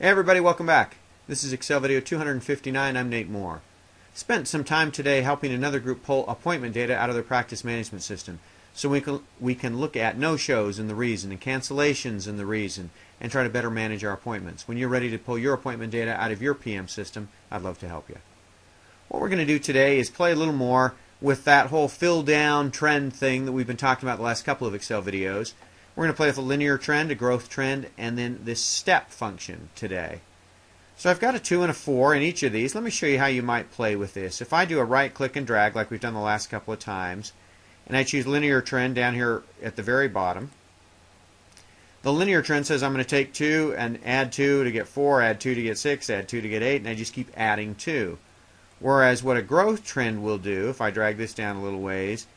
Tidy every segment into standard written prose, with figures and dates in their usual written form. Hey everybody, welcome back. This is Excel Video 259. I'm Nate Moore. Spent some time today helping another group pull appointment data out of their practice management system so we can look at no-shows and the reason, and cancellations and the reason, and try to better manage our appointments. When you're ready to pull your appointment data out of your PM system, I'd love to help you. What we're going to do today is play a little more with that whole fill-down trend thing that we've been talking about the last couple of Excel videos. We're going to play with a linear trend, a growth trend, and then this step function today. So I've got a 2 and a 4 in each of these. Let me show you how you might play with this. If I do a right click and drag like we've done the last couple of times, and I choose linear trend down here at the very bottom, the linear trend says I'm going to take 2 and add 2 to get 4, add 2 to get 6, add 2 to get 8, and I just keep adding 2. Whereas what a growth trend will do, if I drag this down a little ways,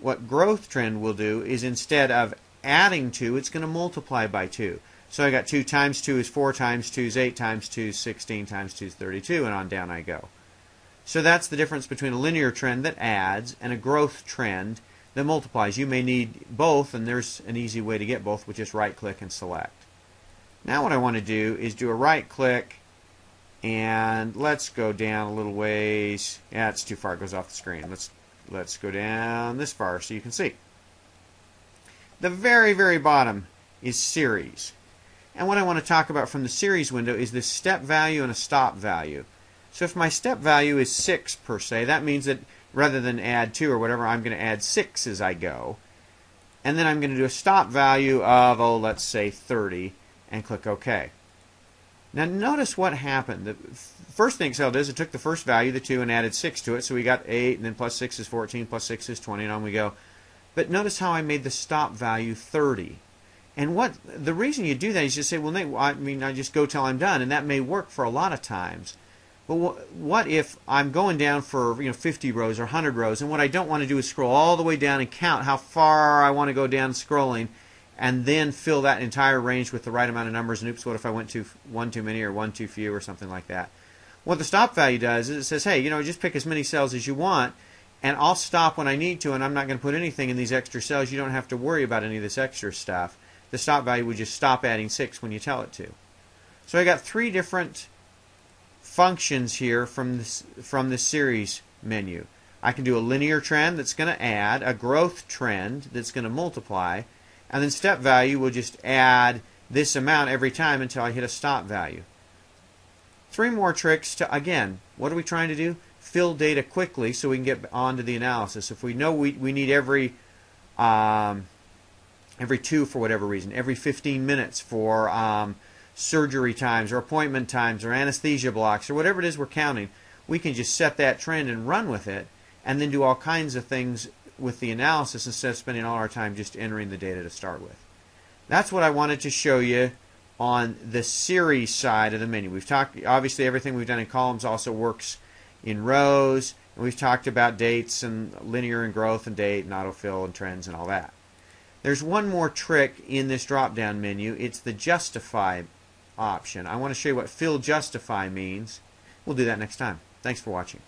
what growth trend will do is instead of adding 2, it's going to multiply by 2. So I got 2 times 2 is 4 times 2 is 8 times 2 is 16 times 2 is 32, and on down I go. So that's the difference between a linear trend that adds and a growth trend that multiplies. You may need both, and there's an easy way to get both, which is right click and select. Now what I want to do is do a right click, and let's go down a little ways. Yeah, it's too far, it goes off the screen. Let's go down this far so you can see. The very, very bottom is series. And what I want to talk about from the series window is this step value and a stop value. So if my step value is 6 per se, that means that rather than add 2 or whatever, I'm going to add 6 as I go. And then I'm going to do a stop value of, oh, let's say 30, and click OK. Now notice what happened. The first thing Excel does, it took the first value, the 2, and added 6 to it. So we got 8, and then plus 6 is 14, plus 6 is 20, and on we go. But notice how I made the stop value 30. And what the reason you do that is you say, well, Nate, I mean, I just go till I'm done, and that may work for a lot of times. But what if I'm going down for 50 rows or 100 rows, and what I don't want to do is scroll all the way down and count how far I want to go down scrolling, and then fill that entire range with the right amount of numbers. And oops, what if I went to one too many or one too few or something like that? What the stop value does is it says, hey, just pick as many cells as you want. And I'll stop when I need to, and I'm not going to put anything in these extra cells. You don't have to worry about any of this extra stuff. The stop value would just stop adding 6 when you tell it to. So I got 3 different functions here from this series menu. I can do a linear trend that's going to add, a growth trend that's going to multiply, and then step value will just add this amount every time until I hit a stop value. 3 more tricks to, again, what are we trying to do? Fill data quickly so we can get on to the analysis. If we know we need every 2 for whatever reason, every 15 minutes for surgery times or appointment times or anesthesia blocks or whatever it is we're counting, we can just set that trend and run with it and then do all kinds of things with the analysis instead of spending all our time just entering the data to start with. That's what I wanted to show you on the series side of the menu. We've talked, obviously everything we've done in columns also works in rows, and we've talked about dates and linear and growth and date and autofill and trends and all that. There's one more trick in this drop-down menu. It's the justify option. I want to show you what fill justify means. We'll do that next time. Thanks for watching.